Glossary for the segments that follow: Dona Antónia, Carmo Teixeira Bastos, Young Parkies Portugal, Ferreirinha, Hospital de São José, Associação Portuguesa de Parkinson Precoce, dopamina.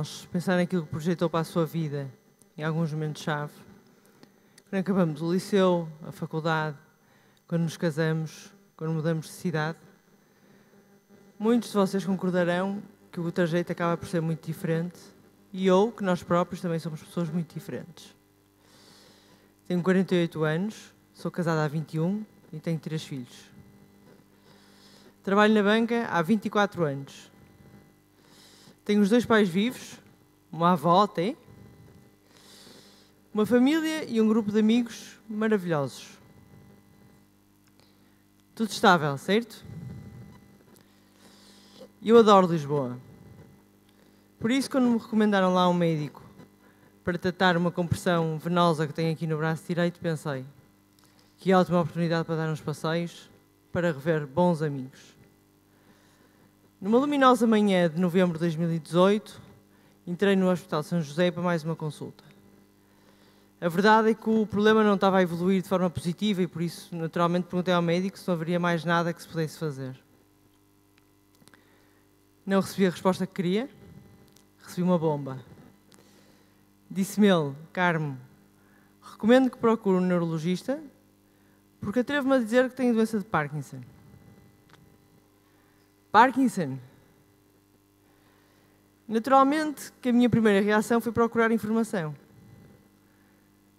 nós, pensar naquilo que projetou para a sua vida, em alguns momentos-chave. Quando acabamos o liceu, a faculdade, quando nos casamos, quando mudamos de cidade. Muitos de vocês concordarão que o trajeto acaba por ser muito diferente e eu, que nós próprios, também somos pessoas muito diferentes. Tenho 48 anos, sou casada há 21 e tenho 3 filhos. Trabalho na banca há 24 anos. Tenho os 2 pais vivos, uma avó até, uma família e um grupo de amigos maravilhosos. Tudo estável, certo? Eu adoro Lisboa. Por isso, quando me recomendaram lá um médico para tratar uma compressão venosa que tenho aqui no braço direito, pensei que é ótima oportunidade para dar uns passeios, para rever bons amigos. Numa luminosa manhã de novembro de 2018, entrei no Hospital de São José para mais uma consulta. A verdade é que o problema não estava a evoluir de forma positiva e, por isso, naturalmente, perguntei ao médico se não haveria mais nada que se pudesse fazer. Não recebi a resposta que queria, recebi uma bomba. Disse-me ele: Carmo, recomendo que procure um neurologista, porque atrevo-me a dizer que tenho doença de Parkinson. Parkinson? Naturalmente que a minha primeira reação foi procurar informação.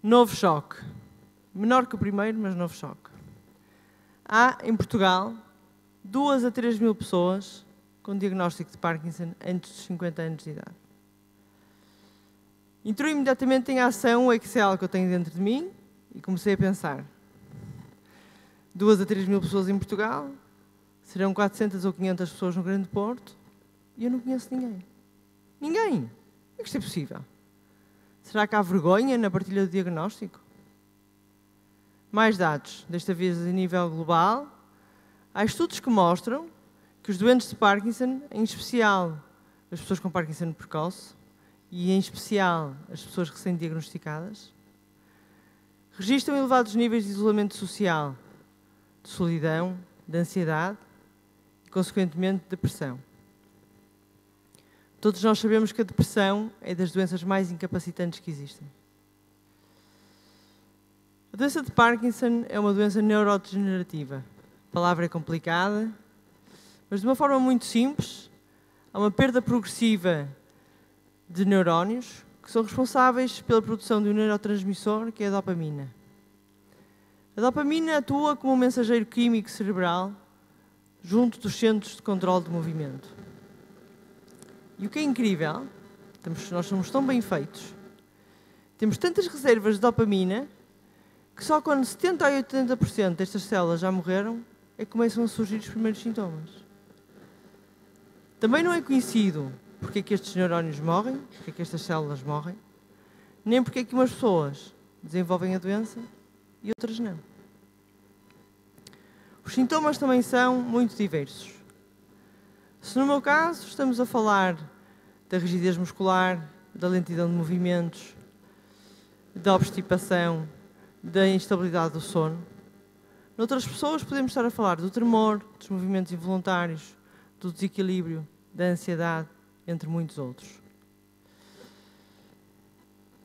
Novo choque. Menor que o primeiro, mas novo choque. Há, em Portugal, 2 a 3 mil pessoas com diagnóstico de Parkinson antes dos 50 anos de idade. Entrou imediatamente em ação o Excel que eu tenho dentro de mim e comecei a pensar. 2 a 3 mil pessoas em Portugal, serão 400 ou 500 pessoas no Grande Porto e eu não conheço ninguém. Ninguém! Como é que isto é possível? Será que há vergonha na partilha do diagnóstico? Mais dados, desta vez a nível global. Há estudos que mostram que os doentes de Parkinson, em especial as pessoas com Parkinson precoce e em especial as pessoas recém-diagnosticadas, registram elevados níveis de isolamento social, de solidão, de ansiedade e, consequentemente, depressão. Todos nós sabemos que a depressão é das doenças mais incapacitantes que existem. A doença de Parkinson é uma doença neurodegenerativa. A palavra é complicada, mas de uma forma muito simples, há uma perda progressiva de neurónios que são responsáveis pela produção de um neurotransmissor, que é a dopamina. A dopamina atua como um mensageiro químico cerebral junto dos centros de controle de movimento. E o que é incrível, nós somos tão bem feitos, temos tantas reservas de dopamina que só quando 70 a 80% destas células já morreram é que começam a surgir os primeiros sintomas. Também não é conhecido porque é que estes neurónios morrem, porque é que estas células morrem, nem porque é que umas pessoas desenvolvem a doença e outras não. Os sintomas também são muito diversos. Se no meu caso estamos a falar da rigidez muscular, da lentidão de movimentos, da obstipação, da instabilidade do sono, noutras pessoas podemos estar a falar do tremor, dos movimentos involuntários, do desequilíbrio, da ansiedade, entre muitos outros.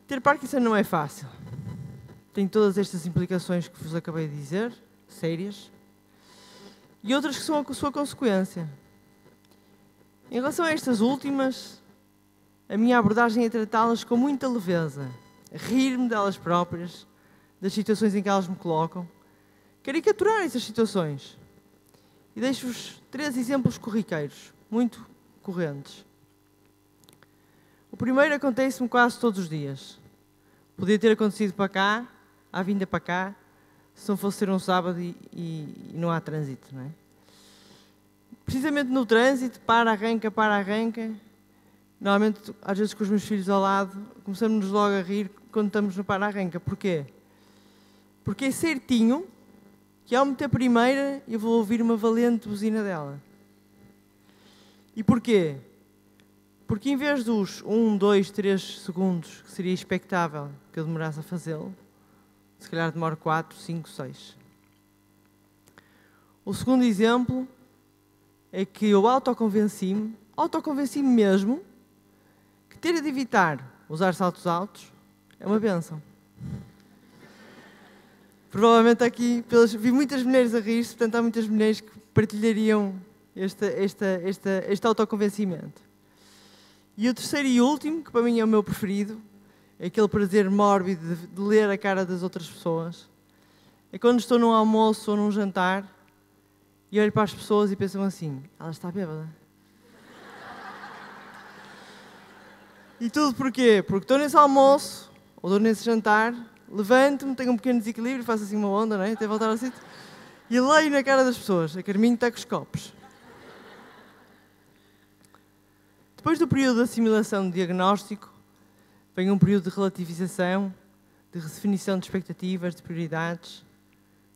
Ter Parkinson não é fácil. Tem todas estas implicações que vos acabei de dizer, sérias, e outras que são a sua consequência. Em relação a estas últimas, a minha abordagem é tratá-las com muita leveza, rir-me delas próprias, das situações em que elas me colocam, caricaturar essas situações. E deixo-vos 3 exemplos corriqueiros, muito correntes. O primeiro acontece-me quase todos os dias. Podia ter acontecido para cá, à vinda para cá, se não fosse ser um sábado e não há trânsito, não é? Precisamente no trânsito, para, arranca, normalmente, às vezes com os meus filhos ao lado, começamos-nos logo a rir quando estamos no para, arranca. Porquê? Porque é certinho que ao meter a primeira, eu vou ouvir uma valente buzina dela. E porquê? Porque em vez dos 1, 2, 3 segundos, que seria expectável que eu demorasse a fazê-lo, se calhar demoro 4, 5, 6. O segundo exemplo é que eu autoconvenci-me mesmo, que que ter de evitar usar saltos altos é uma bênção. Provavelmente aqui, vi muitas mulheres a rir-se, portanto há muitas mulheres que partilhariam este autoconvencimento. E o terceiro e último, que para mim é o meu preferido, é aquele prazer mórbido de ler a cara das outras pessoas. É quando estou num almoço ou num jantar e olho para as pessoas e pensam assim, ela está bêbada. E tudo porquê? Porque estou nesse almoço ou estou nesse jantar, levanto-me, tenho um pequeno desequilíbrio, faço assim uma onda, não é? Até voltar ao sítio. E leio na cara das pessoas. A Carminho está com os copos. Depois do período de assimilação de diagnóstico, vem um período de relativização, de redefinição de expectativas, de prioridades,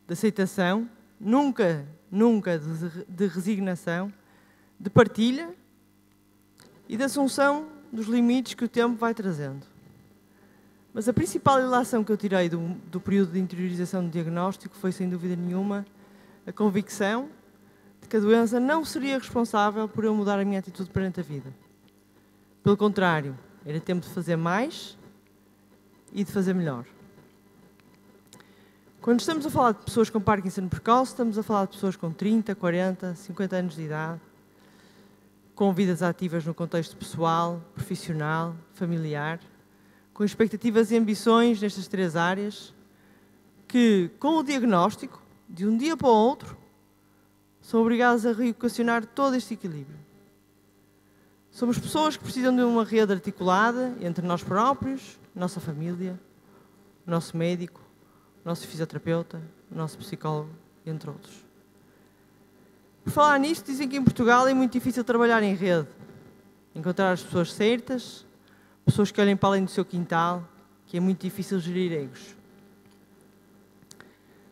de aceitação, nunca de resignação, de partilha e de assunção dos limites que o tempo vai trazendo. Mas a principal ilação que eu tirei do período de interiorização do diagnóstico foi, sem dúvida nenhuma, a convicção de que a doença não seria responsável por eu mudar a minha atitude perante a vida. Pelo contrário, era tempo de fazer mais e de fazer melhor. Quando estamos a falar de pessoas com Parkinson precoce, estamos a falar de pessoas com 30, 40, 50 anos de idade, com vidas ativas no contexto pessoal, profissional, familiar, com expectativas e ambições nestas três áreas, que, com o diagnóstico, de um dia para o outro, são obrigados a reequacionar todo este equilíbrio. Somos pessoas que precisam de uma rede articulada entre nós próprios, nossa família, nosso médico, nosso fisioterapeuta, nosso psicólogo, entre outros. Por falar nisto, dizem que em Portugal é muito difícil trabalhar em rede, encontrar as pessoas certas, pessoas que olhem para além do seu quintal, que é muito difícil gerir egos.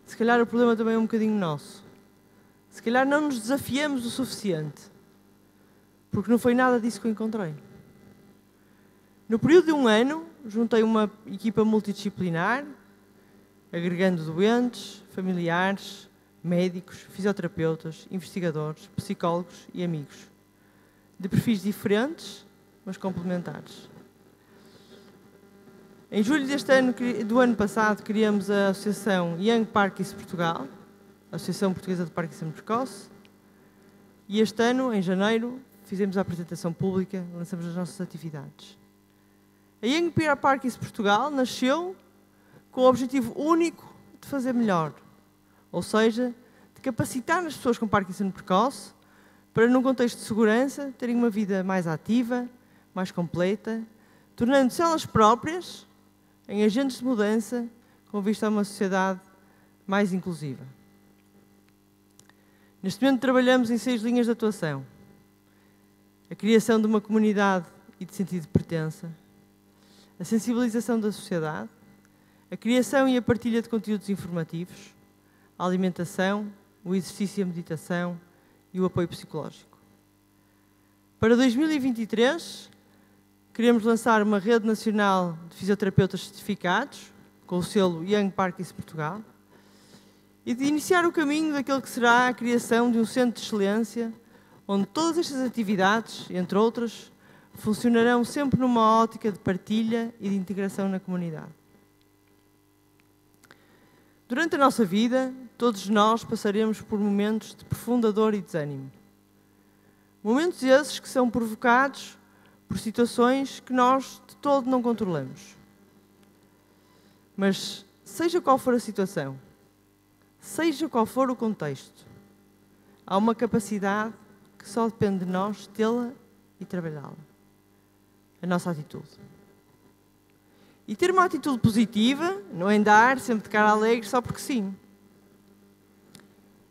Se calhar o problema também é um bocadinho nosso. Se calhar não nos desafiamos o suficiente, porque não foi nada disso que eu encontrei. No período de um ano, juntei uma equipa multidisciplinar, agregando doentes, familiares, médicos, fisioterapeutas, investigadores, psicólogos e amigos, de perfis diferentes, mas complementares. Em julho do ano passado, criamos a Associação Young Parkies Portugal, a Associação Portuguesa de Parkinson Precoce, e este ano, em janeiro, fizemos a apresentação pública, lançamos as nossas atividades. A Young Parkies Portugal nasceu com o objetivo único de fazer melhor, ou seja, de capacitar as pessoas com Parkinson precoce para, num contexto de segurança, terem uma vida mais ativa, mais completa, tornando-se elas próprias em agentes de mudança com vista a uma sociedade mais inclusiva. Neste momento trabalhamos em 6 linhas de atuação. A criação de uma comunidade e de sentido de pertença, a sensibilização da sociedade, a criação e a partilha de conteúdos informativos, a alimentação, o exercício e a meditação e o apoio psicológico. Para 2023, queremos lançar uma rede nacional de fisioterapeutas certificados, com o selo Young Parkies Portugal, e de iniciar o caminho daquele que será a criação de um centro de excelência, onde todas estas atividades, entre outras, funcionarão sempre numa ótica de partilha e de integração na comunidade. Durante a nossa vida, todos nós passaremos por momentos de profunda dor e desânimo. Momentos esses que são provocados por situações que nós de todo não controlamos. Mas, seja qual for a situação, seja qual for o contexto, há uma capacidade que só depende de nós tê-la e trabalhá-la. A nossa atitude. E ter uma atitude positiva, não é andar sempre de cara alegre só porque sim.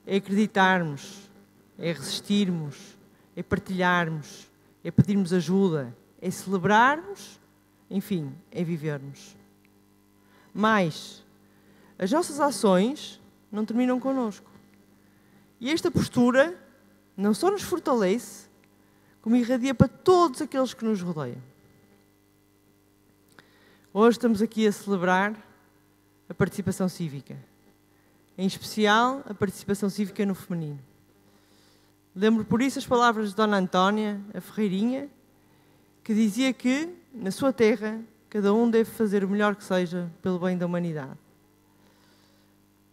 É acreditarmos, é resistirmos, é partilharmos, é pedirmos ajuda, é celebrarmos, enfim, é vivermos. Mas as nossas ações não terminam connosco. E esta postura não só nos fortalece, como irradia para todos aqueles que nos rodeiam. Hoje estamos aqui a celebrar a participação cívica. Em especial, a participação cívica no feminino. Lembro por isso as palavras de Dona Antónia, a Ferreirinha, que dizia que na sua terra, cada um deve fazer o melhor que seja pelo bem da humanidade.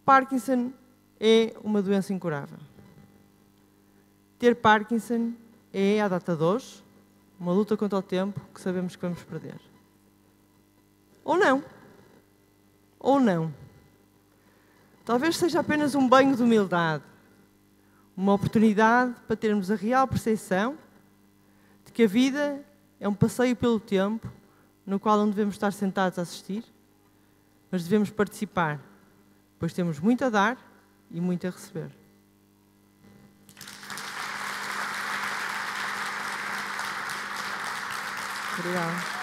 Parkinson é uma doença incurável. Ter Parkinson é, à data de hoje, uma luta contra o tempo que sabemos que vamos perder. Ou não. Ou não. Talvez seja apenas um banho de humildade, uma oportunidade para termos a real percepção de que a vida é um passeio pelo tempo no qual não devemos estar sentados a assistir, mas devemos participar, pois temos muito a dar e muito a receber. Obrigada.